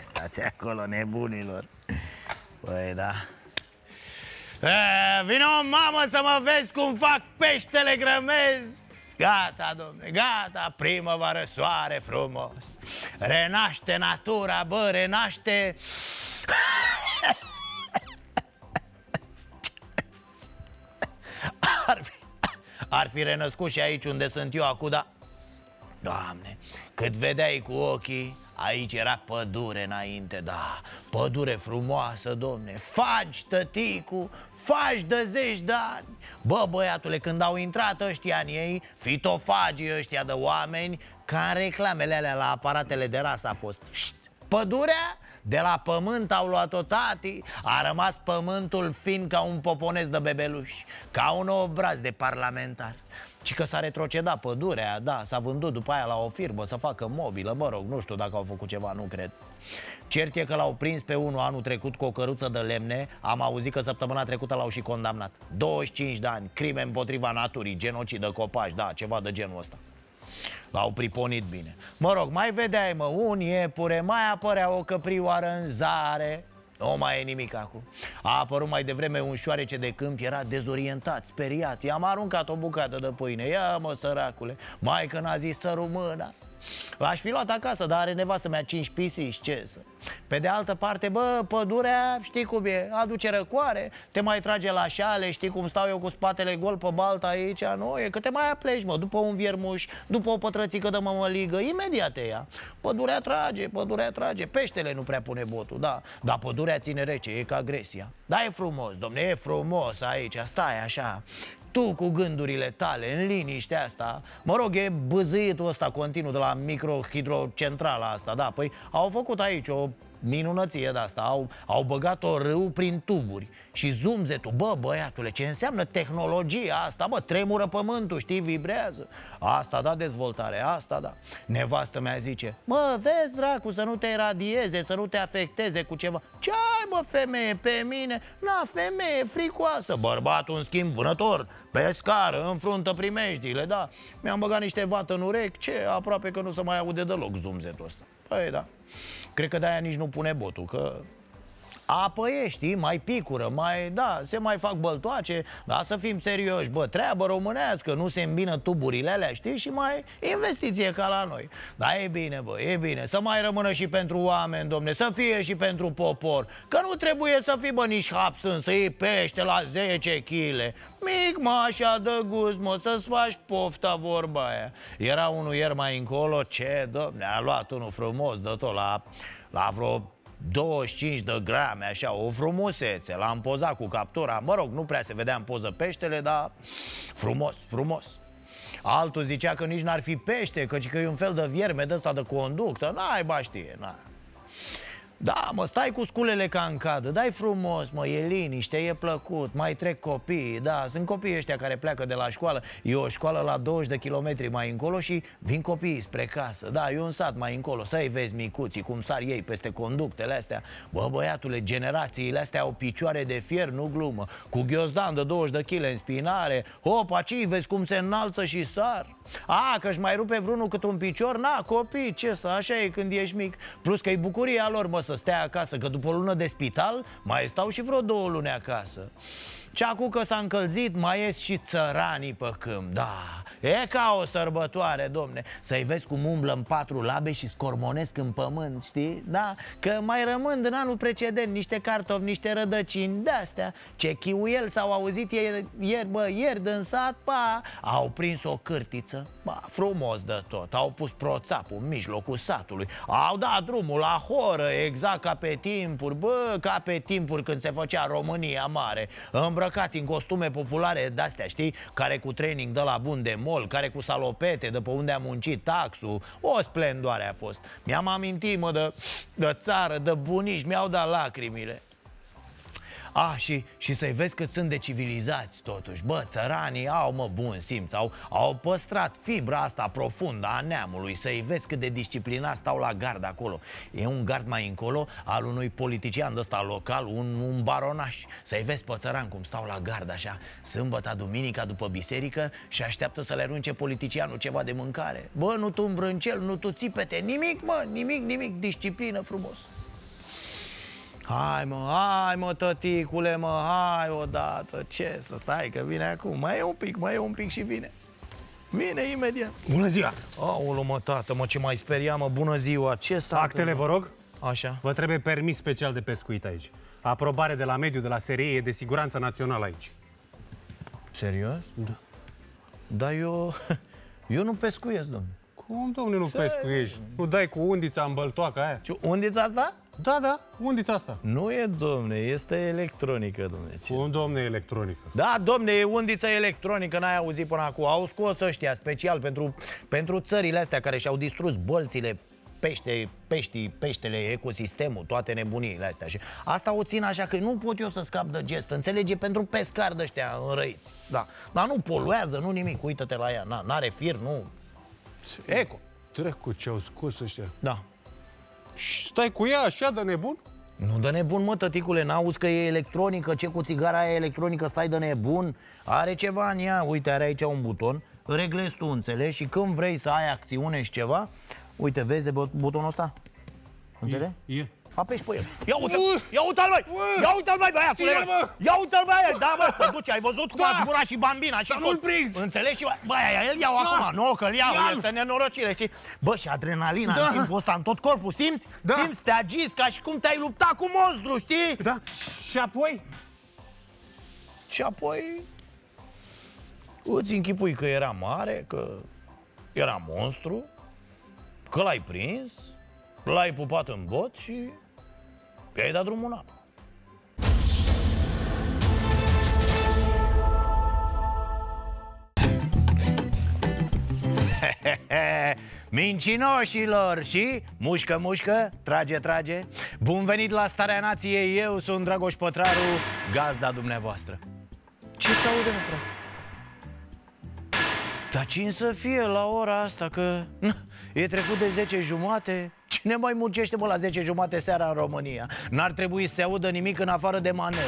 Stați acolo, nebunilor. Păi, da. Vino, mamă, să mă vezi cum fac peștele grămezi. Gata, domne, gata, primăvară, soare frumos. Renaște natura, bă, renaște. Ar fi renăscut și aici unde sunt eu acum, da. Doamne, cât vedeai cu ochii, aici era pădure înainte, da. Pădure frumoasă, domne. Faci, tăticu, faci de zeci de ani. Bă, băiatule, când au intrat ăștia în ei, fitofagii ăștia de oameni, ca în reclamele alea la aparatele de rasă a fost. Pădurea, de la pământ au luat-o tati, a rămas pământul fin ca un poponez de bebeluși, ca un obraz de parlamentar. Și că s-a retrocedat pădurea, da, s-a vândut după aia la o firmă să facă mobilă, mă rog, nu știu dacă au făcut ceva, nu cred. Cert e că l-au prins pe unul anul trecut cu o căruță de lemne, am auzit că săptămâna trecută l-au și condamnat. 25 de ani, crime împotriva naturii, genocid de copaci, da, ceva de genul ăsta. L-au priponit bine. Mă rog, mai vedeai, mă, un iepure, mai apărea o căprioară în zare. Nu mai e nimic acum. A apărut mai devreme un șoarece de câmp, era dezorientat, speriat. I-am aruncat o bucată de pâine. Ia, mă, săracule, maică n-a zis să rumâna. L-aș fi luat acasă, dar are nevastă mea 5 pisici, ce să... Pe de altă parte, bă, pădurea, știi cum e, aduce răcoare, te mai trage la șale, știi cum stau eu cu spatele gol pe balta aici, nu? E că te mai apleci, mă, după un viermuș, după o pătrățică de mămăligă, imediat te ia. Pădurea trage, pădurea trage, peștele nu prea pune botul, da, dar pădurea ține rece, e ca Grecia. Da, e frumos, domne, e frumos aici, stai așa... Tu cu gândurile tale, în liniștea asta. Mă rog, e bâzâitul ăsta continuu de la microhidrocentrala asta, da. Păi au făcut aici o minunăție de asta. Au băgat-o râu prin tuburi. Și zumzetul, bă, băiatule, ce înseamnă tehnologia asta? Bă, tremură pământul, știi, vibrează. Asta da dezvoltare, asta da. Nevastă mea zice, mă, vezi, dracu, să nu te iradieze, să nu te afecteze cu ceva. Ce ai, mă, femeie, pe mine? Na, femeie, fricoasă. Bărbatul, în schimb, vânător, pescar, înfruntă primejdile, da. Mi-am băgat niște vată în urechi, ce, aproape că nu se mai aude deloc zumzetul ăsta. Păi, da. Cred că de-aia nici nu pune botul, că... Apă e, știi, mai picură, mai, da, se mai fac băltoace, dar să fim serioși, bă, treabă românească, nu se îmbină tuburile alea, știi, și mai investiție ca la noi. Dar e bine, bă, e bine, să mai rămână și pentru oameni, domne, să fie și pentru popor, că nu trebuie să fii, bă, nici hapsân, să iei pește la 10 kg. Mic, mă, așa de gust, mă, să-ți faci pofta, vorba aia. Era unul ieri mai încolo, ce, domne, a luat unul frumos de tot la vreo... 25 de grame, așa, o frumusețe. L-am pozat cu captura. Mă rog, nu prea se vedea în poză peștele, dar frumos, frumos. Altul zicea că nici n-ar fi pește, căci că e un fel de vierme de ăsta de conductă. Naiba știe, na. Da, mă, stai cu sculele ca în cadă. Da, e frumos, mă, e liniște, e plăcut. Mai trec copiii, da, sunt copiii ăștia care pleacă de la școală. E o școală la 20 de kilometri mai încolo și vin copiii spre casă. Da, e un sat mai încolo, să-i vezi micuții, cum sar ei peste conductele astea. Bă, băiatule, generațiile astea au picioare de fier, nu glumă. Cu ghiozdan de 20 de kg în spinare. Hop, acii vezi cum se înalță și sar. A, că-și mai rupe vreunul cât un picior? Na, copii, ce să, așa e când ești mic. Plus că e bucuria lor, mă, să stea acasă, că după o lună de spital mai stau și vreo 2 luni acasă. Și acum că s-a încălzit, mai ies și țăranii pe câmp, da. E ca o sărbătoare, domne. Să-i vezi cum umblă în 4 labe și scormonesc în pământ, știi? Da, că mai rămân din anul precedent niște cartofi, niște rădăcini de-astea. Ce chiuiel s-au auzit ieri, bă, ieri din sat, pa, au prins o cârtiță, ba, frumos de tot. Au pus proțapul în mijlocul satului. Au dat drumul la horă, exact ca pe timpuri, bă, ca pe timpuri când se făcea România Mare. În îmbrăcați în costume populare de-astea, știi? Care cu training de la bun de mol, care cu salopete de pe unde a muncit taxul. O splendoare a fost. Mi-am amintit, mă, de țară, de bunici, mi-au dat lacrimile. Ah, și să-i vezi că sunt de civilizați totuși. Bă, țăranii au, mă, bun simț, au păstrat fibra asta profundă a neamului. Să-i vezi cât de disciplinați stau la gard acolo. E un gard mai încolo al unui politician de ăsta local, un baronaș. Să-i vezi pe țărani cum stau la gard așa, sâmbăta, duminica, după biserică, și așteaptă să le arunce politicianul ceva de mâncare. Bă, nu tu îmbrâncel, nu tu țipete, nimic, mă, nimic, nimic, disciplină frumos. Hai, mă, hai, mă, tăticule, mă, hai odată, ce să stai, că vine acum, mai e un pic, mai e un pic și vine. Vine imediat. Bună ziua! Aoleu, mă, tată, mă, ce mai speria, mă, bună ziua, ce s-a întâmplat? Actele, vă rog? Așa. Vă trebuie permis special de pescuit aici. Aprobare de la mediu, de la SRI, e de siguranță națională aici. Serios? Da. Dar eu nu pescuiesc, domnule. Cum, domnule, nu pescuiești? Nu dai cu undița în băltoaca aia? Ce, undița asta? Da, da, undița asta. Nu e, domne, este electronică, domne. Cum, domne, electronică? Da, domne, e undița electronică, n-ai auzit până acum. Au scos ăștia special pentru țările astea care și-au distrus bălțile, peștele, ecosistemul, toate nebuniile astea. Și asta o țin așa, că nu pot eu să scap de gest, înțelege, pentru pescari de ăștia înrăiți. Da, dar nu poluează, nu nimic, uită-te la ea, n-are fir, nu... Eco. Trecu ce-au scos ăștia. Da. Și stai cu ea așa, de nebun? Nu, de nebun, mă, tăticule, n-auzi că e electronică, ce cu țigara aia electronică, stai de nebun. Are ceva în ea, uite, are aici un buton, reglezi tu, înțelegi, și când vrei să ai acțiune și ceva, uite, vezi butonul ăsta? Înțelegi? E. Apeși pe el. Ia uite-l, ia uite-l, băi! Ia uite-l, băi, băiatul! Ia uite-l, băi! Da, bă, să duce, ai văzut cum a zburat și bambina și nu-l prinzi! Înțelegi? Băi, îl iau acum, nu, că îl iau, este nenorocire, știi? Bă, și adrenalina în timpul ăsta, în tot corpul, simți? Simți, te agiți, ca și cum te-ai luptat cu monstru, știi? Da, și apoi? Și apoi... Îți închipui că era mare, că era monstru, că l-ai prins, l-ai pupat în bot și i-ai dat drumul în apă. Mincinoșilor și mușcă, mușcă, trage, trage. Bun venit la Starea Nației, eu sunt Dragoș Pătraru, gazda dumneavoastră. Ce se aude, mă, frate? Dar cine să fie la ora asta, că e trecut de 10:30. Cine mai muncește, mă, la 10:30 seara în România? N-ar trebui să se audă nimic în afară de manele.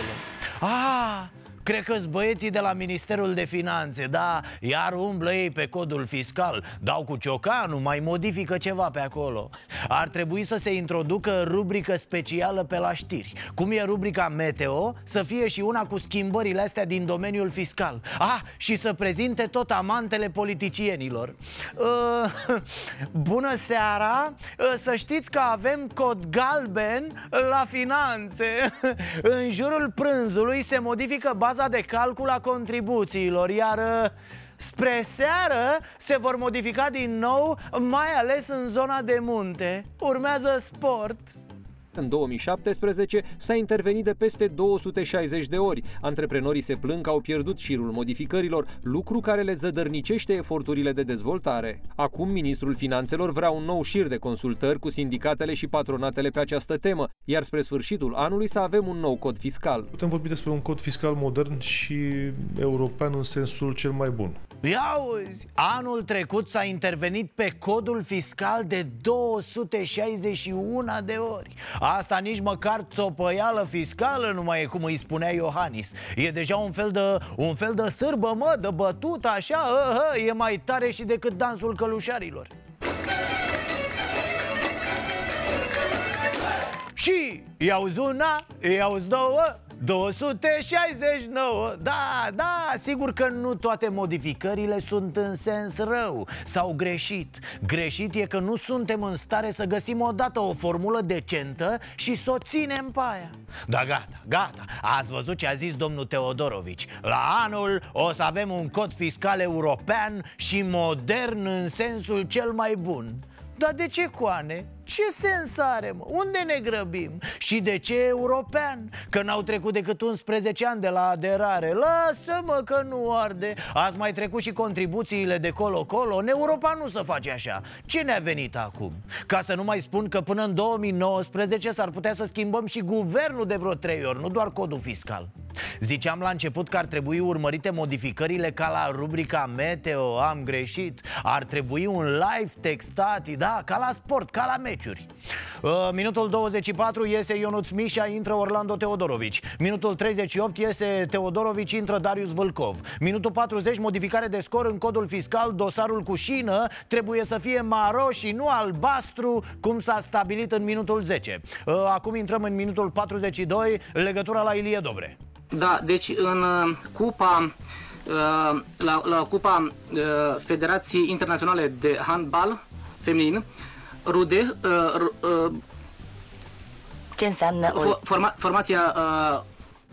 Ah, cred că-s băieții de la Ministerul de Finanțe, da, iar umblă ei pe codul fiscal, dau cu ciocanul, mai modifică ceva pe acolo. Ar trebui să se introducă rubrică specială pe la știri. Cum e rubrica Meteo, să fie și una cu schimbările astea din domeniul fiscal. Ah, și să prezinte tot amantele politicienilor. Bună seara, să știți că avem cod galben la finanțe. În jurul prânzului se modifică baza de calcul a contribuțiilor, iar spre seară se vor modifica din nou, mai ales în zona de munte. Urmează sport. În 2017 s-a intervenit de peste 260 de ori. Antreprenorii se plâng că au pierdut șirul modificărilor, lucru care le zădărnicește eforturile de dezvoltare. Acum, Ministrul Finanțelor vrea un nou șir de consultări cu sindicatele și patronatele pe această temă, iar spre sfârșitul anului să avem un nou cod fiscal. Putem vorbi despre un cod fiscal modern și european în sensul cel mai bun. Ia uzi, anul trecut s-a intervenit pe codul fiscal de 261 de ori. Asta nici măcar țopăială fiscală nu mai e, cum îi spunea Iohannis. E deja un fel de sârbă, mă, de bătut, așa, e mai tare și decât dansul călușarilor. Și i-auzi una, i-auzi două, 269. Da, da, sigur că nu toate modificările sunt în sens rău sau greșit. Greșit e că nu suntem în stare să găsim odată o formulă decentă și să o ținem pe aia. Da, gata, gata. Ați văzut ce a zis domnul Teodorovici. La anul o să avem un cod fiscal european și modern în sensul cel mai bun. Dar de ce, coane? Ce sens are, mă? Unde ne grăbim? Și de ce european? Că n-au trecut decât 11 ani de la aderare. Lasă-mă că nu arde. Ați mai trecut și contribuțiile de colo-colo. În Europa nu se face așa. Ce ne-a venit acum? Ca să nu mai spun că până în 2019 s-ar putea să schimbăm și guvernul de vreo 3 ori, nu doar codul fiscal. Ziceam la început că ar trebui urmărite modificările ca la rubrica Meteo. Am greșit. Ar trebui un live textat, da, ca la sport, ca la meciuri. Minutul 24 iese Ionuț Mișa, intră Orlando Teodorovici. Minutul 38 iese Teodorovici, intră Darius Vâlcov. Minutul 40, modificare de scor în codul fiscal, dosarul cu șină trebuie să fie maro și nu albastru, cum s-a stabilit în minutul 10. Acum intrăm în minutul 42, legătura la Ilie Dobre. Da, deci în la Cupa Federației Internaționale de Handbal Feminin, rude, ce înseamnă formația...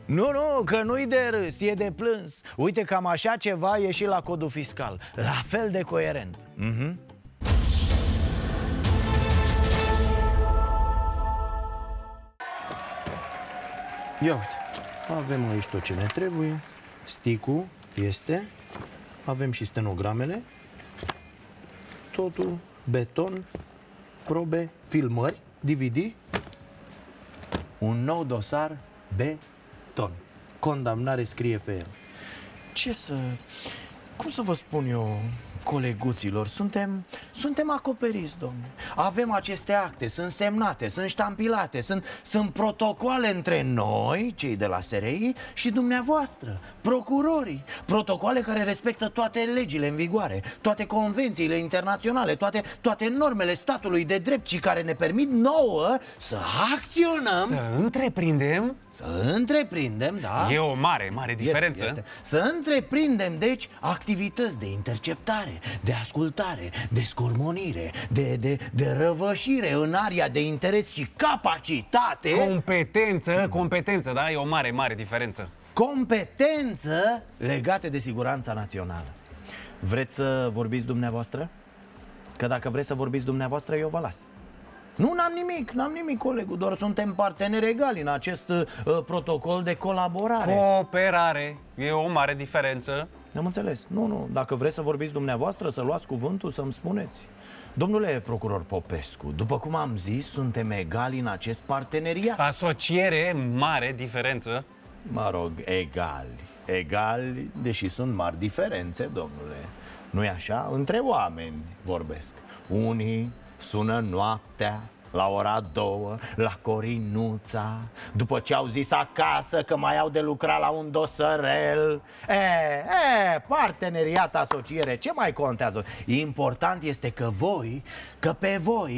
Nu, nu, că nu-i de râs, e de plâns. Uite, cam așa ceva e și la codul fiscal. La fel de coerent. Ia uite, avem aici tot ce ne trebuie. Sticul este, avem și stenogramele. Totul, beton, probe, filmări, DVD. Un nou dosar, beton. Condamnare scrie pe el. Ce să... Cum să vă spun eu, coleguților, suntem acoperiți, domnule. Avem aceste acte, sunt semnate, sunt ștampilate, sunt protocoale între noi, cei de la SRI, și dumneavoastră, procurorii. Protocoale care respectă toate legile în vigoare, toate convențiile internaționale, toate normele statului de drept și care ne permit nouă să acționăm. Să întreprindem. Să întreprindem, da. E o mare, mare diferență. Să întreprindem, deci, activități de interceptare, de ascultare, de scormonire, de răvășire în aria de interes și capacitate. Competență, competență, da? E o mare, mare diferență. Competență legate de siguranța națională. Vreți să vorbiți dumneavoastră? Că dacă vreți să vorbiți dumneavoastră, eu vă las. Nu, n-am nimic, n-am nimic, colegul, doar suntem parteneri egali în acest protocol de colaborare. Cooperare, e o mare diferență. Am înțeles. Nu, dacă vreți să vorbiți dumneavoastră, să luați cuvântul, să-mi spuneți. Domnule procuror Popescu, după cum am zis, suntem egali în acest parteneriat. Asociere, mare diferență. Mă rog, egali. Egali, deși sunt mari diferențe, domnule. Nu-i așa? Între oameni vorbesc. Unii sună noaptea, la ora 2, la Corinuța, după ce au zis acasă că mai au de lucrat la un dosărel. Parteneriat, asociere, ce mai contează? Important este că voi,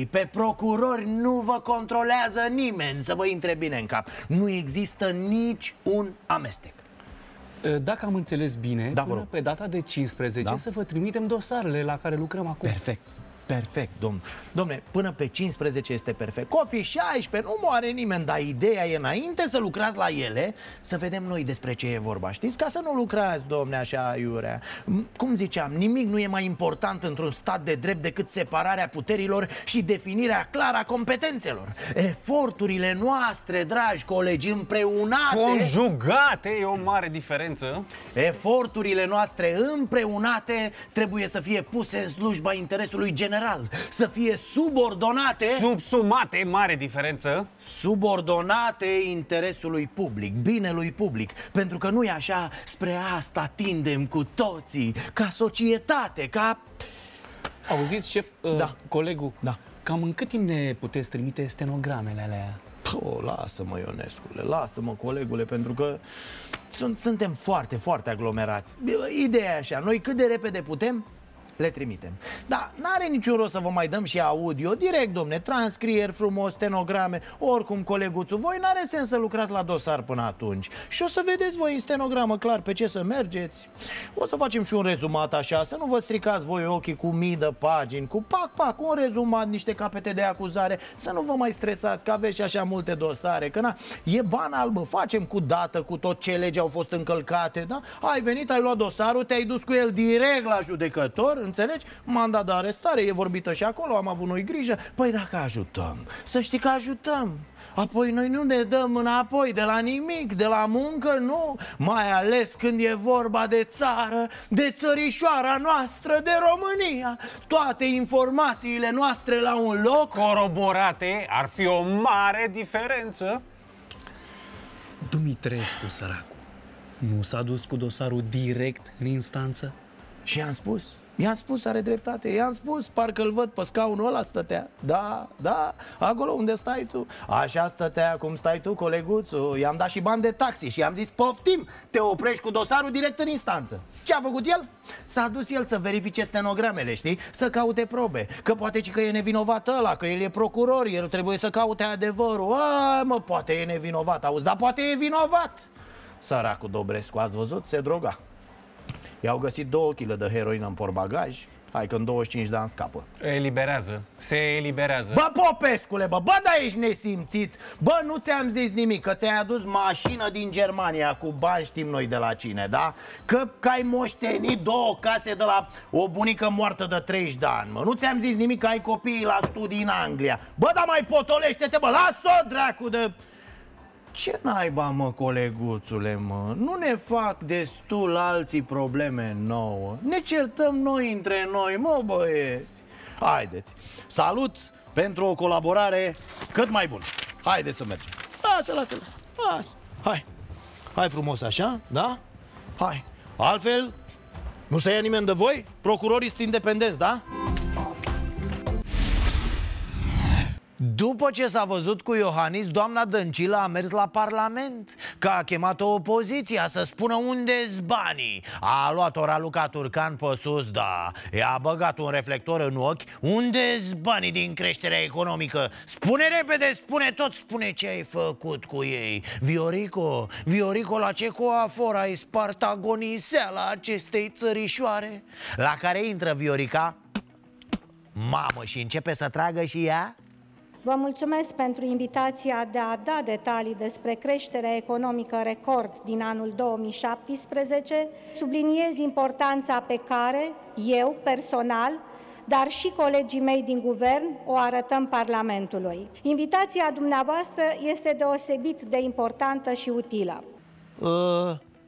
pe procurori, nu vă controlează nimeni, să vă intre bine în cap. Nu există nici un amestec. Dacă am înțeles bine, da, până pe data de 15, da? Să vă trimitem dosarele la care lucrăm acum. Perfect. Perfect, domne, până pe 15 este perfect. O fi 16, nu moare nimeni, dar ideea e înainte să lucrați la ele, să vedem noi despre ce e vorba, știți? Ca să nu lucrați, domne, așa, iurea. Cum ziceam, nimic nu e mai important într-un stat de drept decât separarea puterilor și definirea clară a competențelor. Eforturile noastre, dragi colegi, împreunate... Conjugate, e o mare diferență. Eforturile noastre împreunate trebuie să fie puse în slujba interesului general. Să fie subordonate. Subsumate, mare diferență. Subordonate interesului public, binelui public. Pentru că nu e așa, spre asta tindem cu toții, ca societate, ca... Auziți, șef, da. Colegul, da. Cam în cât timp ne puteți trimite stenogramele alea? O, lasă-mă, Ionescule, lasă-mă, colegule, pentru că suntem foarte, foarte aglomerați. Ideea e așa, noi cât de repede putem le trimitem. Da, n-are niciun rost să vă mai dăm și audio. Direct, domne, transcrieri frumos, stenograme. Oricum, coleguțul, voi n-are sens să lucrați la dosar până atunci. Și o să vedeți voi în stenogramă clar pe ce să mergeți. O să facem și un rezumat așa, să nu vă stricați voi ochii cu mii de pagini, cu pac-pac, un rezumat, niște capete de acuzare, să nu vă mai stresați, că aveți și așa multe dosare, că na, e ban albă, facem cu dată, cu tot ce legi au fost încălcate, da? Ai venit, ai luat dosarul, te-ai dus cu el direct la judecător. înțelegi? Mandat de arestare e vorbită și acolo, am avut noi grijă. Păi dacă ajutăm, să știi că ajutăm. Apoi noi nu ne dăm înapoi de la nimic, de la muncă, nu. Mai ales când e vorba de țară, de țărișoara noastră, de România. Toate informațiile noastre la un loc. Coroborate, ar fi o mare diferență. Dumitrescu, săracul, nu s-a dus cu dosarul direct în instanță? Și i-am spus, are dreptate, i-am spus, parcă îl văd pe scaunul ăla stătea. Da, da, acolo unde stai tu. Așa stătea cum stai tu, coleguțu. I-am dat și bani de taxi și i-am zis, poftim, te oprești cu dosarul direct în instanță. Ce a făcut el? S-a dus el să verifice stenogramele, știi? Să caute probe, că poate că e nevinovat ăla, că el e procuror, el trebuie să caute adevărul. A, mă, poate e nevinovat, auzi, dar poate e vinovat. Săracul Dobrescu, ați văzut? Se droga. I-au găsit 2 kg de heroină în portbagaj. Hai că în 25 de ani scapă. Eliberează, se eliberează. Bă, Popescule, bă, bă, dar ești nesimțit. Bă, nu ți-am zis nimic, că ți-ai adus mașină din Germania cu bani, știm noi de la cine, da? Că ai moștenit 2 case de la o bunică moartă de 30 de ani, mă. Nu ți-am zis nimic că ai copiii la studii în Anglia. Bă, dar mai potolește-te, bă, las-o, dracu de... Ce naiba, mă, coleguțule, mă? Nu ne fac destul alții probleme nouă. Ne certăm noi între noi, mă, băieți. Haideți, salut pentru o colaborare cât mai bună. Haideți să mergem. Lasă, lasă, lasă, lasă. Hai, hai frumos așa, da? Hai, altfel nu se ia nimeni de voi? Procurorii sunt independenți, da? După ce s-a văzut cu Iohannis, doamna Dăncilă a mers la Parlament, că a chemat-o opoziția să spună unde-s banii. A luat-o Raluca Turcan pe sus, da, i-a băgat un reflector în ochi. Unde-s banii din creșterea economică? Spune repede, spune tot, spune ce ai făcut cu ei. Viorico, Viorico, la ce coafor ai spart agoniseala acestei țărișoare? La care intră Viorica, mamă, și începe să tragă și ea. Vă mulțumesc pentru invitația de a da detalii despre creșterea economică record din anul 2017. Subliniez importanța pe care eu, personal, dar și colegii mei din guvern o arătăm Parlamentului. Invitația dumneavoastră este deosebit de importantă și utilă.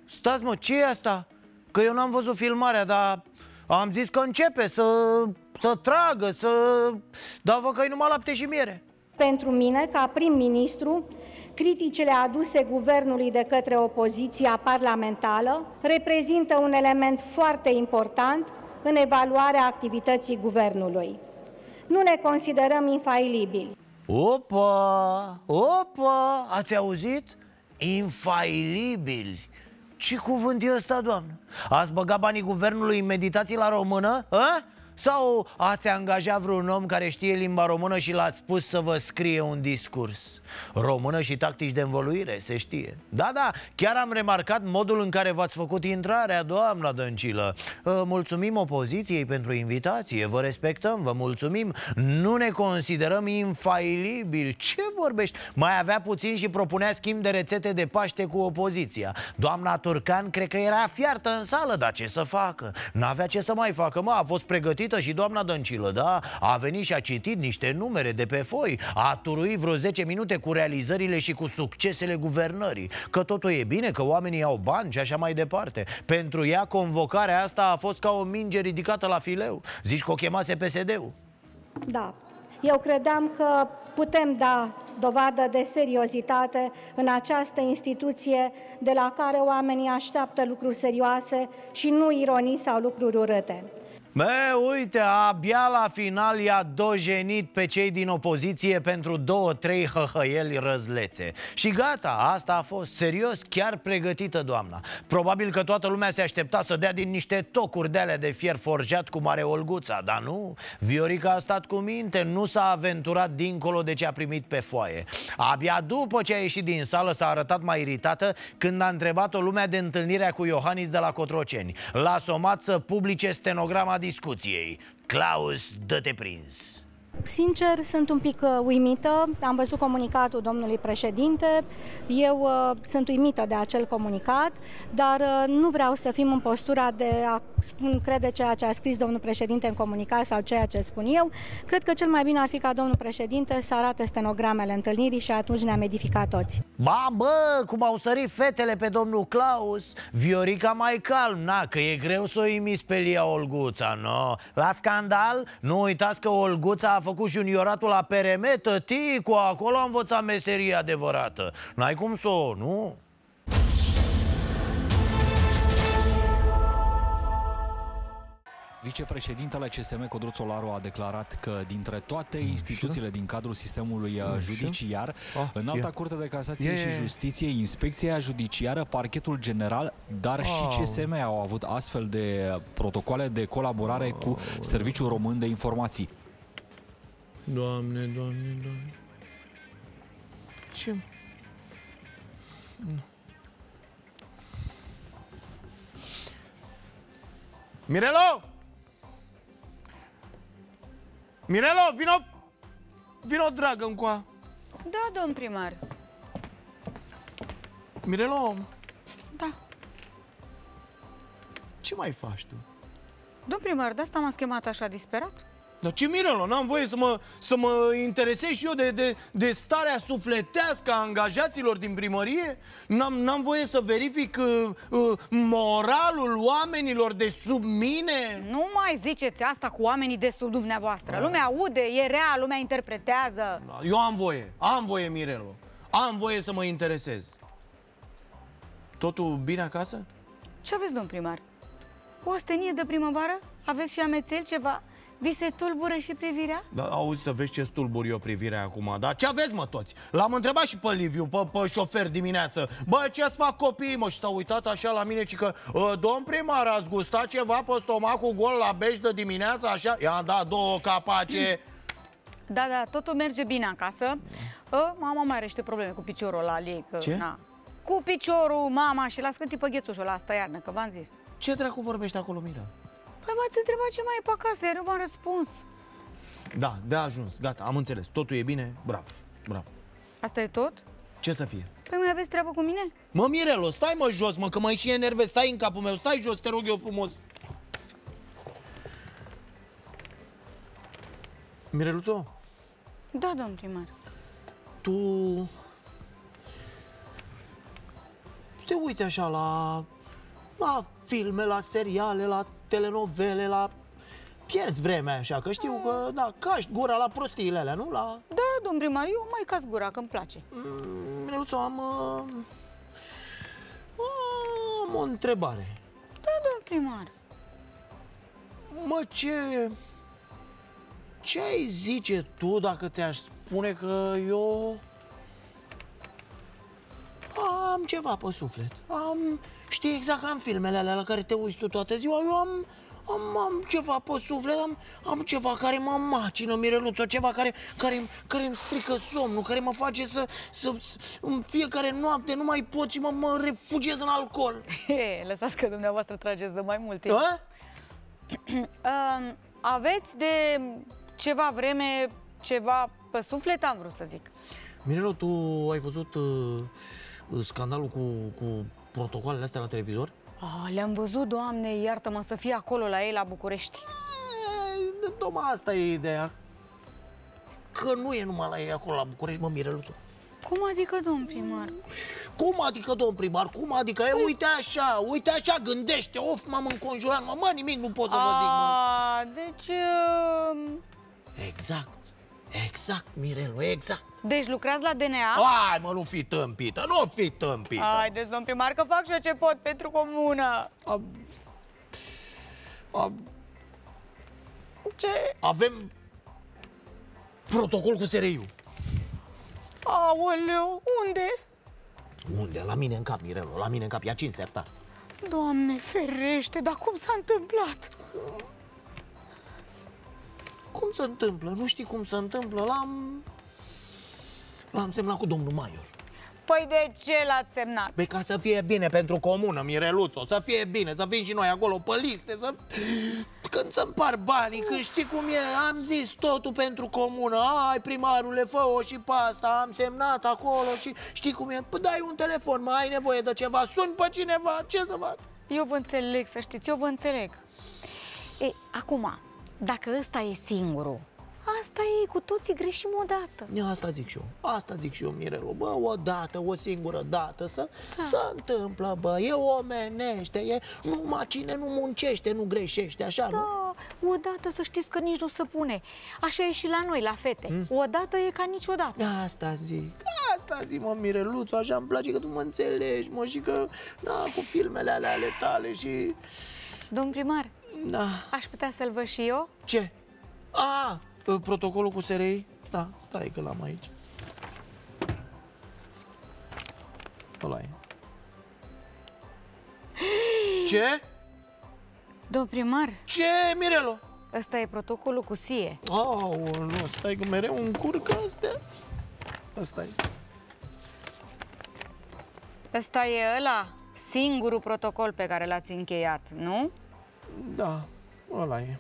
Stați, mă, ce e asta? Că eu n-am văzut filmarea, dar... am zis că începe să tragă, să... dar văd că-i numai lapte și miere. Pentru mine, ca prim-ministru, criticile aduse guvernului de către opoziția parlamentară reprezintă un element foarte important în evaluarea activității guvernului. Nu ne considerăm infailibili. Opa! Opa! Ați auzit? Infailibili! Ce cuvânt e ăsta, doamnă? Ați băgat banii guvernului în meditații la română? A? Sau ați angajat vreun om care știe limba română și l-ați spus să vă scrie un discurs? Română și tactici de învăluire, se știe. Da, da, chiar am remarcat modul în care v-ați făcut intrarea, doamna Dăncilă. Mulțumim opoziției pentru invitație, vă respectăm, vă mulțumim. Nu ne considerăm infailibili. Ce vorbești? Mai avea puțin și propunea schimb de rețete de Paște cu opoziția. Doamna Turcan cred că era fiartă în sală, dar ce să facă? N-avea ce să mai facă, mă, a fost pregătit. Și doamna Dăncilă, da, a venit și a citit niște numere de pe foi. A turuit vreo 10 minute cu realizările și cu succesele guvernării. Că totul e bine, că oamenii au bani și așa mai departe. Pentru ea, convocarea asta a fost ca o minge ridicată la fileu. Zici că o chemase PSD-ul? Da, eu credeam că putem da dovadă de seriozitate în această instituție de la care oamenii așteaptă lucruri serioase și nu ironii sau lucruri urâte. Bă, uite, abia la final i-a dojenit pe cei din opoziție pentru 2-3 hăhăieli răzlețe. Și gata, asta a fost, serios, chiar pregătită doamna. Probabil că toată lumea se aștepta să dea din niște tocuri de alea de fier forjat cum are Olguța, dar nu. Viorica a stat cu minte, nu s-a aventurat dincolo de ce a primit pe foaie. Abia după ce a ieșit din sală s-a arătat mai iritată când a întrebat-o lumea de întâlnirea cu Iohannis de la Cotroceni. L-a somat să publice stenograma discuției. Klaus, dă-te prins. Sincer, sunt un pic uimită. Am văzut comunicatul domnului președinte. Eu sunt uimită de acel comunicat, dar nu vreau să fim în postura de a crede ceea ce a scris domnul președinte în comunicat sau ceea ce spun eu. Cred că cel mai bine ar fi ca domnul președinte să arate stenogramele întâlnirii și atunci ne-am edificat toți. Mamă, cum au sărit fetele pe domnul Klaus! Viorica mai calm, na, că e greu să o imiți pe Lia Olguța, no. La scandal, nu uitați că Olguța a făcut junioratul la PRM, tăticu, acolo a învățat meseria adevărată. N-ai cum să o, nu? Vicepreședintele CSM Codruț Solaru a declarat că dintre toate instituțiile din cadrul sistemului judiciar, Înalta Curte de Casație și Justiție, Inspecția Judiciară, Parchetul General, dar și CSM au avut astfel de protocoale de colaborare cu Serviciul Român de Informații. Doamne, Doamne, Doamne. Ce? Nu. Mirelo! Mirelo, vino! Vino, dragă, încoa! Da, domn primar. Mirelo? Da. Ce mai faci tu? Domn primar, de asta m-ați chemat așa disperat? Dar ce, Mirelo? N-am voie să mă interesez și eu de starea sufletească a angajaților din primărie? N-am voie să verific moralul oamenilor de sub mine? Nu mai ziceți asta cu oamenii de sub dumneavoastră. Lumea aude, e rea, lumea interpretează. Eu am voie. Am voie, Mirelo. Am voie să mă interesez. Totul bine acasă? Ce aveți, domn primar? O ostenie de primăvară? Aveți și amețel ceva? Vi se tulbură și privirea? Da, auzi să vezi ce-ți tulbur eu privirea acum, dar ce aveți, mă, toți? L-am întrebat și pe Liviu, pe șofer dimineață. Bă, ce-ți fac copiii, mă? Și s-a uitat așa la mine, ci că, domn primar, ați gustat ceva pe stomacul gol la beș de dimineață, așa? I-am dat două capace. Da, da, totul merge bine acasă. Mama mai are niște probleme cu piciorul ăla al ei, că, ce? Na. Cu piciorul, mama, și l-a scântit pe ghețușul ăla asta iarnă, că v-am zis. Ce dracu vorbești acolo, Mira? Păi m-ați întrebat ce mai e pe acasă, iar eu v-am răspuns. Da, de-a ajuns, gata, am înțeles. Totul e bine, bravo, bravo. Asta e tot? Ce să fie? Păi mai aveți treabă cu mine? Mă, Mirelo, stai mă jos, mă, că mă și enervez, stai în capul meu, stai jos, te rog eu frumos. Mireluțo? Da, domn primar. Tu... te uiți așa la filme, la seriale, la telenovele, la... pierzi vremea așa, că știu că, da, caști gura la prostiile alea, nu? La... Da, domn primar, eu mai caș gura, că îmi place. Mireluțo, am o întrebare. Da, domn primar. Mă, ce ai zice tu dacă ți-aș spune că eu... am ceva pe suflet, știi exact, am filmele alea la care te uiți tu toată ziua, eu am ceva pe suflet, am ceva care mă macină, Mireluțo, ceva care îmi strică somnul, care mă face să în fiecare noapte nu mai pot și mă refugiez în alcool. Lăsați că dumneavoastră trageți de mai multe. Aveți de ceva vreme ceva pe suflet, am vrut să zic. Mirelo, tu ai văzut scandalul cu protocoalele astea la televizor? Le-am văzut, Doamne, iartă-mă, să fie acolo la ei, la București. Toma, asta e ideea. Că nu e numai la ei acolo la București, mă, Mireluțo. Cum adică, domn primar? Cum adică, domn primar? Cum adică? E, uite așa, gândește, of, m-am înconjurat, mă, nimic nu pot să vă zic, mă. Deci... exact. Exact, Mirelo, exact. Deci lucrați la DNA? Hai, mă, nu fi tâmpită, nu fi tâmpită. Haideți, domn primar, că fac și eu ce pot pentru comună. Ce? Avem protocol cu SRI-ul. Aoleu, unde? Unde? La mine în cap, Mirelo, la mine în cap. Ia 5 sertar. Doamne ferește, dar cum s-a întâmplat? Cum se întâmplă? Nu știi cum se întâmplă? L-am semnat cu domnul Maior. Păi de ce l-ați semnat? Păi ca să fie bine pentru comună, Mireluțo, să fie bine, să fim și noi acolo pe liste, să... când să-mi par banii, când știi cum e, am zis totul pentru comună. Ai, primarule, fă-o și pe asta, am semnat acolo și știi cum e. Păi dai un telefon, mai ai nevoie de ceva, suni pe cineva, ce să fac? Eu vă înțeleg, să știți, eu vă înțeleg. Ei, acum, dacă ăsta e singurul, asta e, cu toții greșim odată. Asta zic și eu, asta zic și eu, Mirelo. Bă, odată, o singură dată să se întâmplă, bă, e omenește, e numai cine nu muncește, nu greșește, așa, da, nu? Odată să știți că nici nu se pune. Așa e și la noi, la fete. Odată e ca niciodată. Asta zic, asta zic, mă, Mireluțu, așa îmi place că tu mă înțelegi, mă, și că, na, cu filmele alea ale tale și... Domn primar, da, aș putea să-l văd și eu? Ce? A! Protocolul cu SRI? Da, stai că l-am aici. Ăla e. Ce? Domn primar? Ce, Mirelo? Ăsta e protocolul cu SIE. Aoleu, stai că mereu încurcă astea. Ăsta e. Ăsta e ăla, singurul protocol pe care l-ați încheiat, nu? Da, ăla e.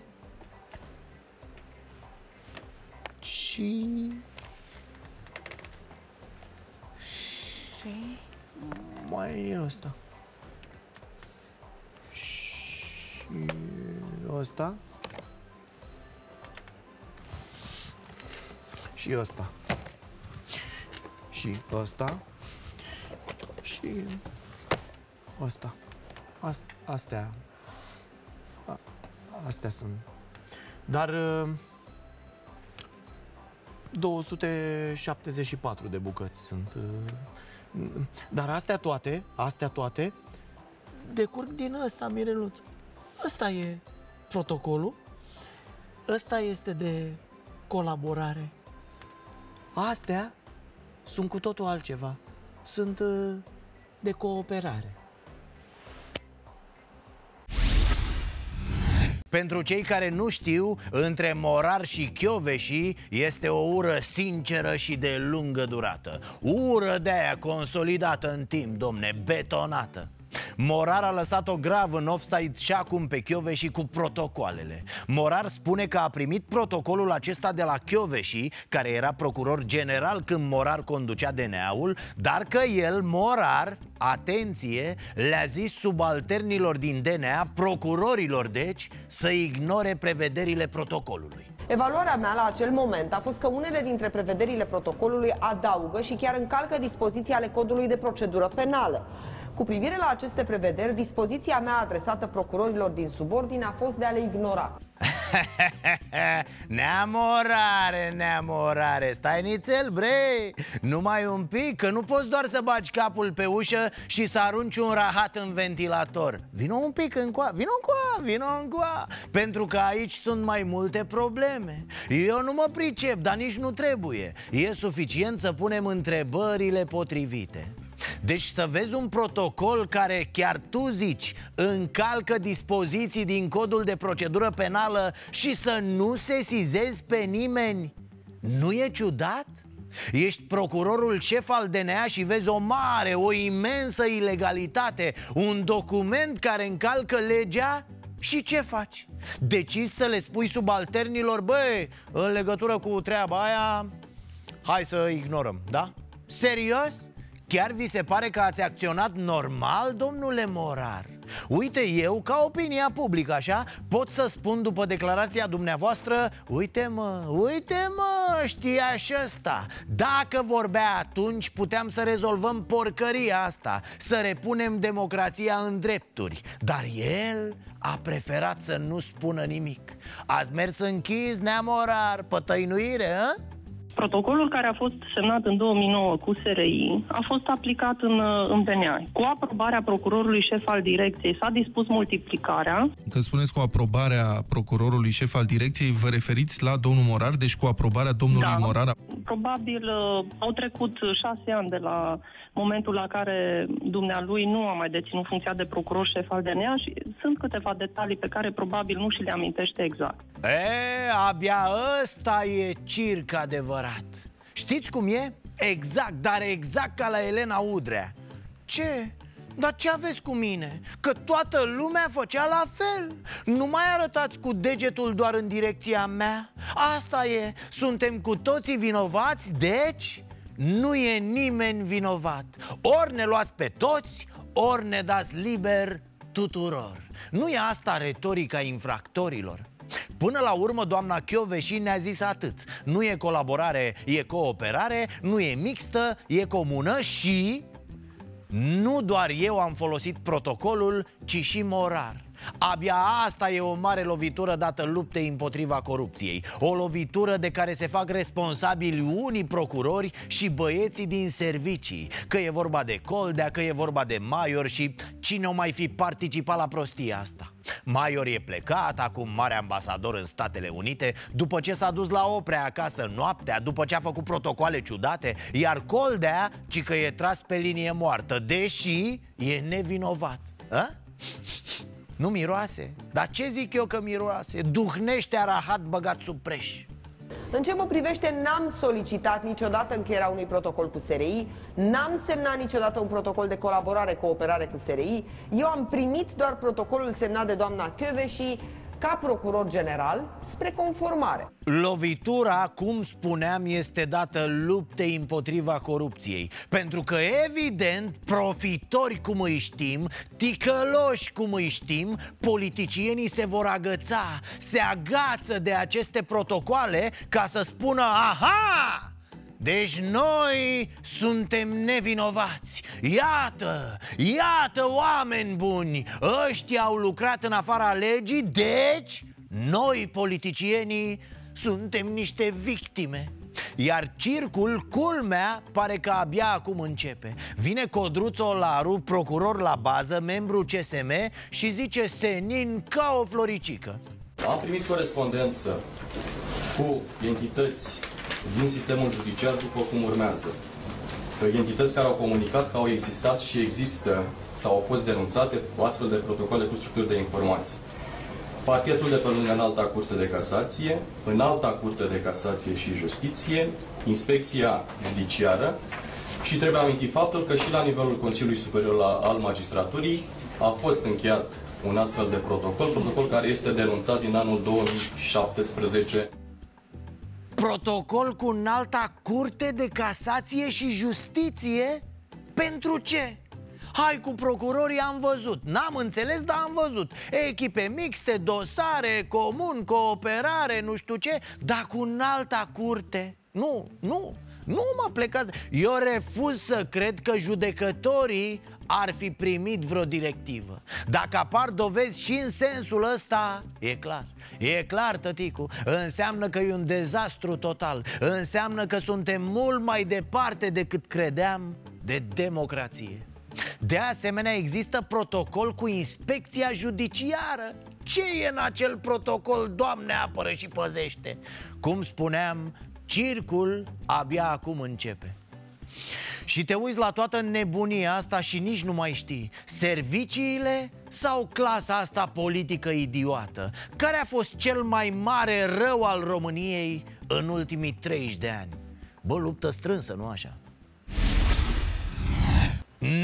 Și... mai e ăsta. Și... ăsta. Și ăsta. Și ăsta. Și... ăsta. Astea... astea sunt. Dar... 274 de bucăți sunt. Dar astea toate, decurg din ăsta, Mireluț. Ăsta e protocolul. Ăsta este de colaborare. Astea sunt cu totul altceva. Sunt de cooperare. Pentru cei care nu știu, între Morar și Kövesi este o ură sinceră și de lungă durată. Ură de-aia consolidată în timp, domne, betonată. Morar a lăsat-o grav în offside și acum pe Kövesi cu protocoalele. Morar spune că a primit protocolul acesta de la Kövesi, care era procuror general când Morar conducea DNA-ul, dar că el, Morar, atenție, le-a zis subalternilor din DNA, procurorilor deci, să ignore prevederile protocolului. Evaluarea mea la acel moment a fost că unele dintre prevederile protocolului adaugă și chiar încalcă dispoziții ale codului de procedură penală. Cu privire la aceste prevederi, dispoziția mea adresată procurorilor din subordine a fost de a le ignora. Neamorare, neamorare, stai nițel, bre! Numai un pic, că nu poți doar să bagi capul pe ușă și să arunci un rahat în ventilator. Vino un pic încoa, vino încoa, vino încoa, pentru că aici sunt mai multe probleme. Eu nu mă pricep, dar nici nu trebuie. E suficient să punem întrebările potrivite. Deci să vezi un protocol care, chiar tu zici, încalcă dispoziții din codul de procedură penală și să nu sesizezi pe nimeni, nu e ciudat? Ești procurorul șef al DNA și vezi o mare, o imensă ilegalitate, un document care încalcă legea și ce faci? Decizi să le spui subalternilor, băi, în legătură cu treaba aia, hai să ignorăm, da? Serios? Chiar vi se pare că ați acționat normal, domnule Morar? Uite, eu, ca opinia publică, așa, pot să spun după declarația dumneavoastră: uite mă, știa și ăsta. Dacă vorbea atunci, puteam să rezolvăm porcăria asta, să repunem democrația în drepturi. Dar el a preferat să nu spună nimic. Ați mers închis, nea Morar, pătăinuire, hă? Protocolul care a fost semnat în 2009 cu SRI a fost aplicat în DNA. Cu aprobarea procurorului șef al direcției s-a dispus multiplicarea. Când spuneți cu aprobarea procurorului șef al direcției, vă referiți la domnul Morar, deci cu aprobarea domnului Morar? Probabil au trecut 6 ani de la momentul la care dumnealui nu a mai deținut funcția de procuror șef al DNA și sunt câteva detalii pe care probabil nu și le amintește exact. E, abia ăsta e circ adevărat. Știți cum e? Exact, dar exact ca la Elena Udrea. Ce? Dar ce aveți cu mine? Că toată lumea făcea la fel. Nu mai arătați cu degetul doar în direcția mea. Asta e, suntem cu toții vinovați, deci nu e nimeni vinovat. Ori ne luați pe toți, ori ne dați liber tuturor. Nu e asta retorica infractorilor? Până la urmă, doamna Kövesi ne-a zis atât. Nu e colaborare, e cooperare, nu e mixtă, e comună și... Nu doar eu am folosit protocolul, ci și Morar. Abia asta e o mare lovitură dată luptei împotriva corupției. O lovitură de care se fac responsabili unii procurori și băieții din servicii. Că e vorba de Coldea, că e vorba de Maior și cine o mai fi participat la prostia asta. Maior e plecat, acum mare ambasador în Statele Unite, după ce s-a dus la Oprea acasă noaptea, după ce a făcut protocoale ciudate. Iar Coldea, ci că e tras pe linie moartă, deși e nevinovat. A? Nu miroase? Dar ce zic eu că miroase? Duhnește a rahat băgat sub preș. În ce mă privește, n-am solicitat niciodată încheierea unui protocol cu SRI, n-am semnat niciodată un protocol de colaborare, cooperare cu SRI. Eu am primit doar protocolul semnat de doamna Kövesi ca procuror general spre conformare. Lovitura, cum spuneam, este dată luptei împotriva corupției. Pentru că, evident, profitori cum îi știm, ticăloși cum îi știm, politicienii se vor agăța, se agață de aceste protocoale ca să spună: aha! Deci noi suntem nevinovați. Iată, iată, oameni buni, ăștia au lucrat în afara legii, deci noi, politicienii, suntem niște victime. Iar circul, culmea, pare că abia acum începe. Vine Codruț Solaru, procuror la bază, membru CSM, și zice senin ca o floricică: am primit corespondență cu entități din sistemul judiciar după cum urmează. Entități care au comunicat că au existat și există sau au fost denunțate cu astfel de protocole cu structuri de informații. Parchetul de pe lângă Inalta Curte de Casație, Înalta Curte de Casație și Justiție, Inspecția Judiciară și trebuie amintit faptul că și la nivelul Consiliului Superior al Magistraturii a fost încheiat un astfel de protocol, protocol care este denunțat din anul 2017. Protocol cu Înalta Curte de Casație și Justiție? Pentru ce? Hai cu procurorii, am văzut. N-am înțeles, dar am văzut. Echipe mixte, dosare, comun, cooperare, nu știu ce. Dar cu Înalta Curte? Nu, nu, nu mă plecați. Eu refuz să cred că judecătorii ar fi primit vreo directivă. Dacă apar dovezi și în sensul ăsta, e clar. E clar, tăticu. Înseamnă că e un dezastru total. Înseamnă că suntem mult mai departe decât credeam de democrație. De asemenea, există protocol cu Inspecția Judiciară. Ce e în acel protocol? Doamne, apără și păzește! Cum spuneam, circul abia acum începe. Și te uiți la toată nebunia asta și nici nu mai știi: serviciile sau clasa asta politică idiotă? Care a fost cel mai mare rău al României în ultimii 30 de ani? Bă, luptă strânsă, nu așa?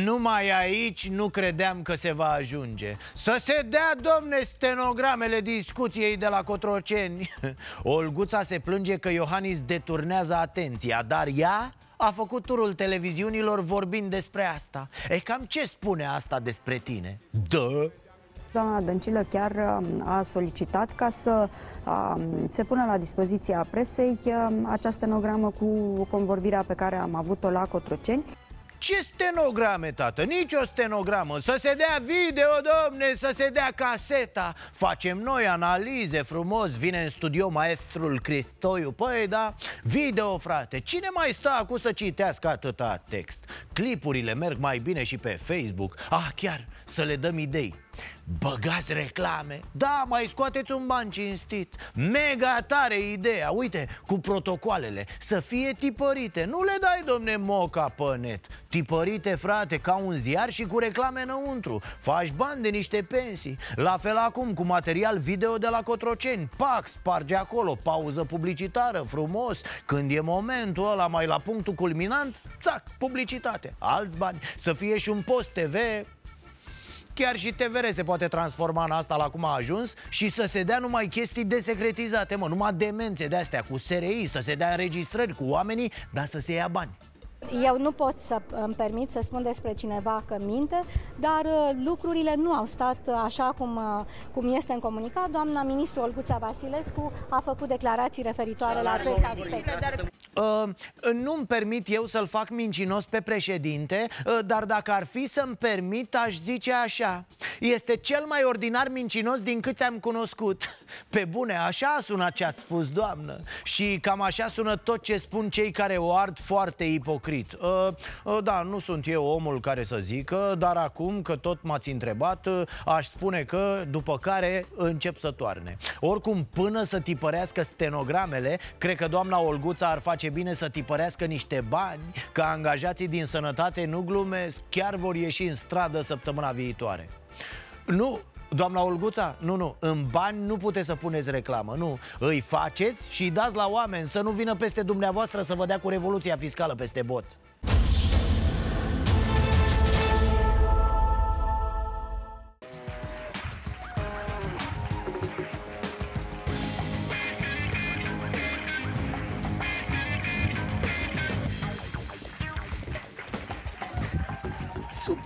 Numai aici nu credeam că se va ajunge. Să se dea, domne, stenogramele discuției de la Cotroceni. Olguța se plânge că Iohannis deturnează atenția, dar ea a făcut turul televiziunilor vorbind despre asta. E, cam ce spune asta despre tine? Da! Doamna Dăncilă chiar a solicitat ca să se pună la dispoziția presei această stenogramă cu convorbirea pe care am avut-o la Cotroceni. Ce stenograme, tată? Nici o stenogramă. Să se dea video, domne, să se dea caseta. Facem noi analize frumos, vine în studio maestrul Cristoiu. Păi da, video, frate. Cine mai stă acum să citească atâta text? Clipurile merg mai bine și pe Facebook. Ah, chiar, să le dăm idei. Băgați reclame. Da, mai scoateți un ban cinstit. Mega tare ideea. Uite, cu protocoalele, să fie tipărite. Nu le dai, domne, moca pe net. Tipărite, frate, ca un ziar și cu reclame înăuntru. Faci bani de niște pensii. La fel acum cu material video de la Cotroceni. Pac, sparge acolo, pauză publicitară, frumos. Când e momentul ăla mai la punctul culminant, țac, publicitate, alți bani. Să fie și un post TV Chiar și TVR se poate transforma în asta la cum a ajuns și să se dea numai chestii desecretizate, mă, numai demențe de-astea cu SRI, să se dea înregistrări cu oamenii, dar să se ia bani. Eu nu pot să îmi permit să spun despre cineva că minte, dar lucrurile nu au stat așa cum este în comunicat. Doamna ministru Olguța Vasilescu a făcut declarații referitoare la acest aspect. Nu-mi permit eu să-l fac mincinos pe președinte, dar dacă ar fi să-mi permit, aș zice așa. Este cel mai ordinar mincinos din câți am cunoscut. Pe bune, așa sună ce ați spus, doamnă. Și cam așa sună tot ce spun cei care o ard foarte ipocrit. Da, nu sunt eu omul care să zică, dar acum că tot m-ați întrebat, aș spune că după care încep să toarne. Oricum, până să tipărească stenogramele, cred că doamna Olguța ar face bine să tipărească niște bani, că angajații din sănătate nu glumesc, chiar vor ieși în stradă săptămâna viitoare. Nu, doamna Olguța, nu, în bani nu puteți să puneți reclamă, nu. Îi faceți și îi dați la oameni să nu vină peste dumneavoastră să vă dea cu revoluția fiscală peste bot.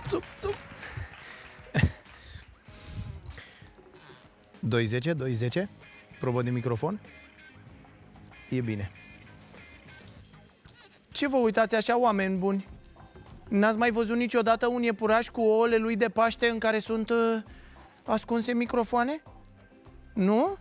Țup. 210, probă de microfon. E bine. Ce vă uitați așa, oameni buni? N-ați mai văzut niciodată un iepuraș cu ouăle lui de Paște în care sunt ascunse microfoane? Nu?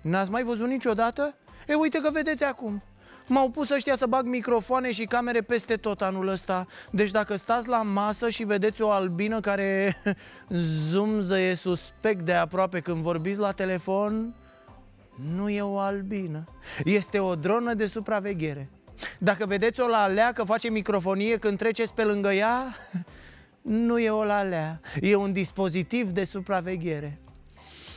N-ați mai văzut niciodată? E, uite că vedeți acum. M-au pus ăștia să bag microfoane și camere peste tot anul ăsta. Deci dacă stați la masă și vedeți o albină care zumzăie suspect de aproape când vorbiți la telefon, nu e o albină. Este o dronă de supraveghere. Dacă vedeți-o la alea că face microfonie când treceți pe lângă ea, nu e o lalea. E un dispozitiv de supraveghere.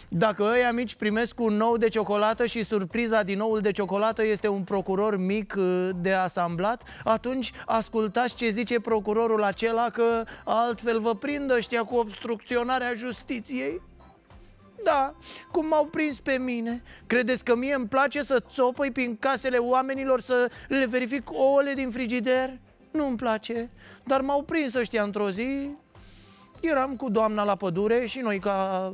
Dacă ăia mici primesc un nou de ciocolată și surpriza din noul de ciocolată este un procuror mic de asamblat, atunci ascultați ce zice procurorul acela, că altfel vă prind ăștia cu obstrucționarea justiției. Da, cum m-au prins pe mine. Credeți că mie îmi place să țopăi prin casele oamenilor să le verific ouăle din frigider? Nu-mi place, dar m-au prins ăștia într-o zi. Eram cu doamna la pădure și noi ca...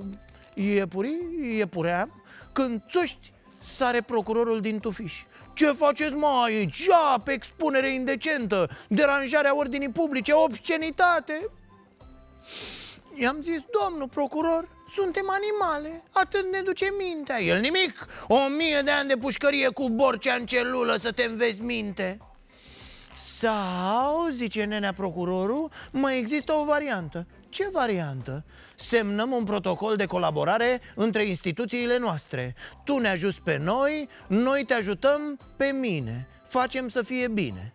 iepuream, când țuști sare procurorul din tufiș. Ce faceți, mă, aici? Iap, expunere indecentă, deranjarea ordinii publice, obscenitate. I-am zis, domnul procuror, suntem animale, atât ne duce mintea. El nimic, 1000 de ani de pușcărie cu Borcea în celulă să te înveți minte. Sau, zice nenea procurorul, mai există o variantă. Ce variantă? Semnăm un protocol de colaborare între instituțiile noastre. Tu ne ajuți pe noi, noi te ajutăm pe mine. Facem să fie bine.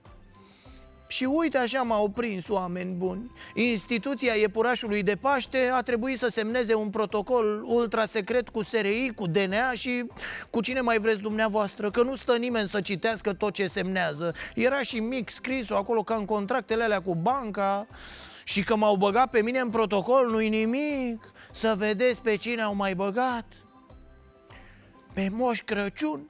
Și uite așa m-au prins, oameni buni. Instituția iepurașului de Paște a trebuit să semneze un protocol ultrasecret cu SRI, cu DNA și cu cine mai vreți dumneavoastră, că nu stă nimeni să citească tot ce semnează. Era și mic scrisul acolo ca în contractele alea cu banca. Și că m-au băgat pe mine în protocol, nu-i nimic. Să vedeți pe cine au mai băgat. Pe Moș Crăciun.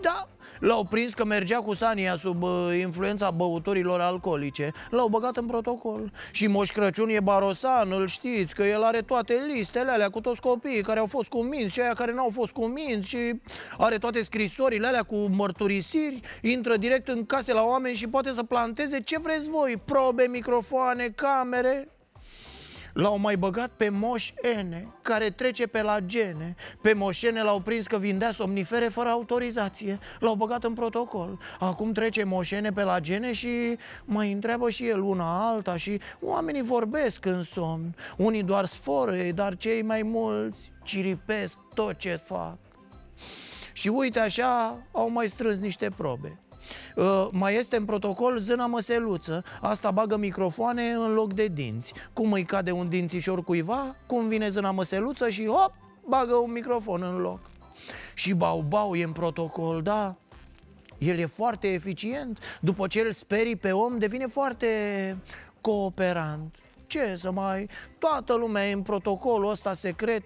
Da, l-au prins că mergea cu Sania sub influența băuturilor alcoolice. L-au băgat în protocol. Și Moș Crăciun e barosan, îl știți, că el are toate listele alea cu toți copiii care au fost cuminți și aia care n-au fost cuminți și are toate scrisorile alea cu mărturisiri, intră direct în case la oameni și poate să planteze ce vreți voi, probe, microfoane, camere... L-au mai băgat pe Moș Ene, care trece pe la gene. Pe Moș Ene l-au prins că vindea somnifere fără autorizație. L-au băgat în protocol. Acum trece Moș Ene pe la gene și mai întreabă și el una alta și oamenii vorbesc în somn. Unii doar sforă, dar cei mai mulți ciripesc tot ce fac. Și uite așa au mai strâns niște probe. Mai este în protocol zâna măseluță. Asta bagă microfoane în loc de dinți. Cum îi cade un dințișor cuiva, cum vine zâna măseluță și hop, bagă un microfon în loc. Și Bau-Bau e în protocol, da. El e foarte eficient. După ce îl sperii pe om, devine foarte cooperant. ce să mai... Toată lumea e în protocolul ăsta secret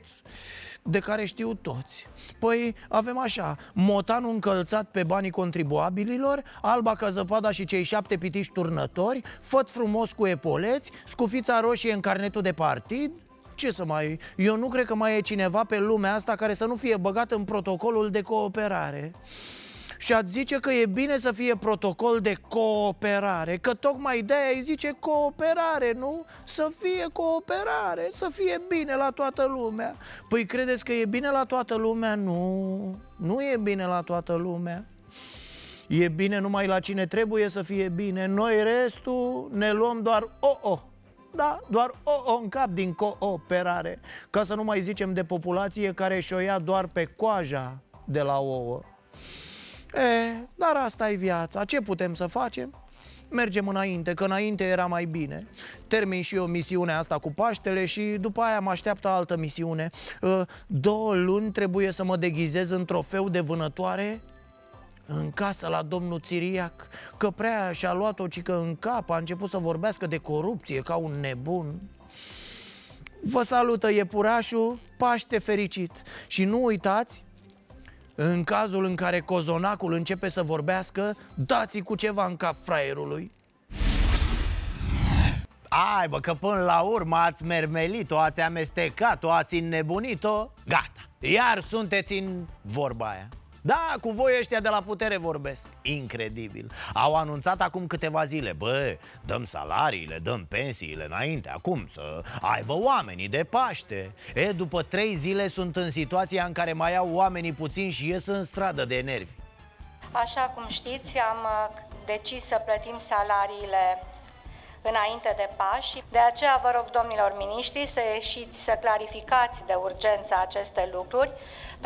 de care știu toți. Păi avem așa, motanul încălțat pe banii contribuabililor, Alba ca zăpada și cei 7 pitiși turnători, Făt frumos cu epoleți, Scufița roșie în carnetul de partid. Ce să mai... Eu nu cred că mai e cineva pe lumea asta care să nu fie băgat în protocolul de cooperare. Și ați zice că e bine să fie protocol de cooperare, că tocmai de-aia îi zice cooperare, nu? Să fie cooperare, să fie bine la toată lumea. Păi credeți că e bine la toată lumea? Nu, nu e bine la toată lumea. E bine numai la cine trebuie să fie bine. Noi restul ne luăm doar o-o. Da, doar o-o în cap din cooperare. Ca să nu mai zicem de populație care și-o ia doar pe coaja de la ouă. Dar asta e viața. Ce putem să facem? Mergem înainte, că înainte era mai bine. Termin și eu misiunea asta cu Paștele și după aia mă așteaptă altă misiune. 2 luni trebuie să mă deghizez în trofeu de vânătoare în casă la domnul Țiriac, că prea și-a luat o cică în cap, a început să vorbească de corupție ca un nebun. Vă salută iepurașul, Paște fericit! Și nu uitați, în cazul în care cozonacul începe să vorbească, dați-i cu ceva în cap fraierului. Ai bă, că până la urmă ați mermelit-o, ați amestecat-o, ați înnebunit-o, gata. Iar sunteți în vorba aia. Da, cu voi ăștia de la putere vorbesc. Incredibil. Au anunțat acum câteva zile: bă, dăm salariile, dăm pensiile înainte, acum să aibă oamenii de Paște. E, după 3 zile sunt în situația în care mai au oamenii puțin și ies în stradă de nervi. Așa cum știți, am decis să plătim salariile înainte de Paști. De aceea vă rog, domnilor miniștri, să ieșiți, să clarificați de urgență aceste lucruri,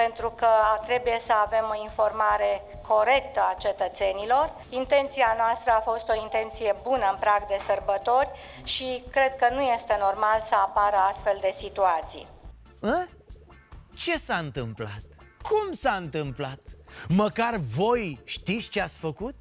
pentru că trebuie să avem o informare corectă a cetățenilor. Intenția noastră a fost o intenție bună în prag de sărbători și cred că nu este normal să apară astfel de situații. A? Ce s-a întâmplat? Cum s-a întâmplat? Măcar voi știți ce ați făcut?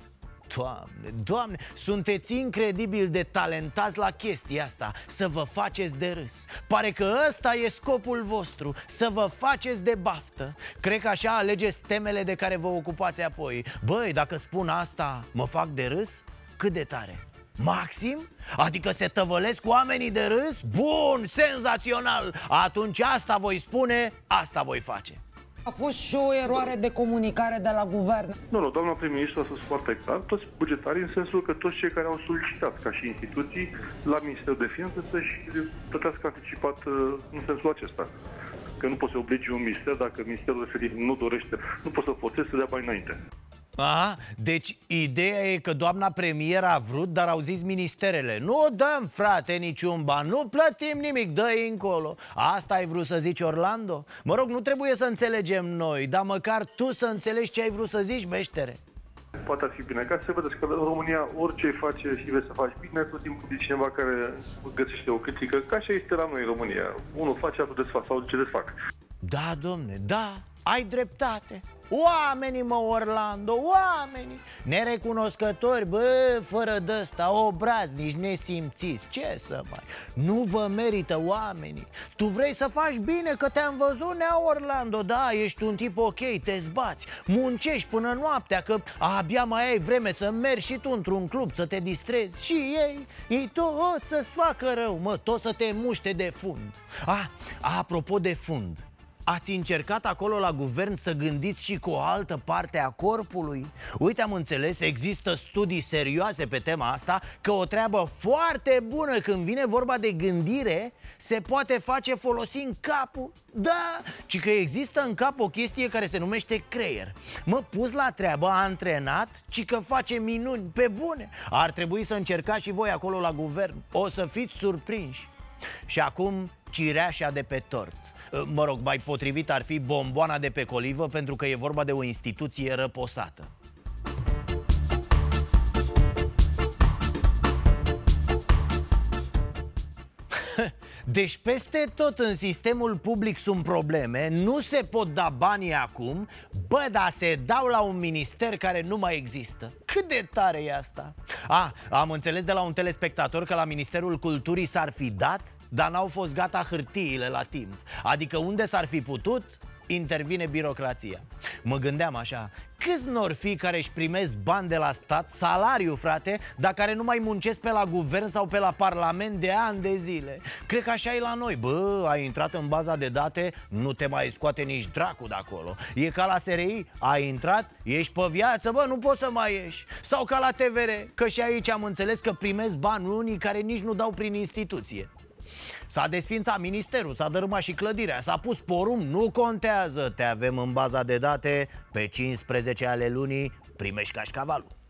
Doamne, Doamne, sunteți incredibil de talentați la chestia asta, să vă faceți de râs. Pare că ăsta e scopul vostru, să vă faceți de baftă. Cred că așa alegeți temele de care vă ocupați apoi. Băi, dacă spun asta, mă fac de râs? Cât de tare? Maxim? Adică se tăvălesc oamenii de râs? Bun, senzațional! Atunci asta voi spune, asta voi face. A fost și o eroare de comunicare de la guvern. Nu, nu, doamna prim-ministru a spus foarte clar, toți bugetarii, în sensul că toți cei care au solicitat ca și instituții la Ministerul de Finanțe să-și plătească anticipat în sensul acesta. Că nu poți să obligi un minister dacă ministerul referit nu dorește, nu poți să forțezi să dea bani înainte. Aha, deci ideea e că doamna premier a vrut, dar au zis ministerele: nu dăm, frate, niciun ban, nu plătim nimic, dă-i încolo. Asta ai vrut să zici, Orlando? Mă rog, nu trebuie să înțelegem noi, dar măcar tu să înțelegi ce ai vrut să zici, meștere. Poate ar fi bine, ca să vedeți că în România orice face și vrei să faci bine, tot timpul e cineva care găsește o critică. Ca așa este la noi în România, unul face, altul desfac, sau ce desfac. Da, domne, da, ai dreptate. Oamenii, mă, Orlando, oamenii nerecunoscători, bă, fără d-ăsta, obraznici, nesimțiți, ce să mai... Nu vă merită oamenii. Tu vrei să faci bine, că te-am văzut, nea, Orlando, da, ești un tip ok, te zbați, muncești până noaptea, că abia mai ai vreme să mergi și tu într-un club să te distrezi. Și ei tot să-ți facă rău, mă, tot să te muște de fund. Apropo de fund, ați încercat acolo la guvern să gândiți și cu o altă parte a corpului? Uite, am înțeles, există studii serioase pe tema asta, că o treabă foarte bună când vine vorba de gândire se poate face folosind capul. Da, ci că există în cap o chestie care se numește creier. Mă, pus la treabă, antrenat, ci că face minuni, pe bune. Ar trebui să încercați și voi acolo la guvern, o să fiți surprinși. Și acum, cireașa de pe tort. Mă rog, mai potrivit ar fi bomboana de pe colivă, pentru că e vorba de o instituție răposată. Deci peste tot în sistemul public sunt probleme, nu se pot da banii acum, bă, dar se dau la un minister care nu mai există. Cât de tare e asta? A, am înțeles de la un telespectator că la Ministerul Culturii s-ar fi dat, dar n-au fost gata hârtiile la timp. Adică unde s-ar fi putut, intervine birocrația. Mă gândeam așa, câți n-or fi care își primesc bani de la stat, salariu, frate, dar care nu mai muncesc pe la guvern sau pe la parlament de ani de zile? Cred că așa e la noi. Bă, ai intrat în baza de date, nu te mai scoate nici dracu de acolo. E ca la SRI, ai intrat, ești pe viață, bă, nu poți să mai ieși. Sau ca la TVR, că și aici am înțeles că primesc bani unii care nici nu dau prin instituție. S-a desfințat ministerul, s-a dărâmat și clădirea, s-a pus porumb, nu contează. Te avem în baza de date, pe 15 ale lunii primești cașcavalul.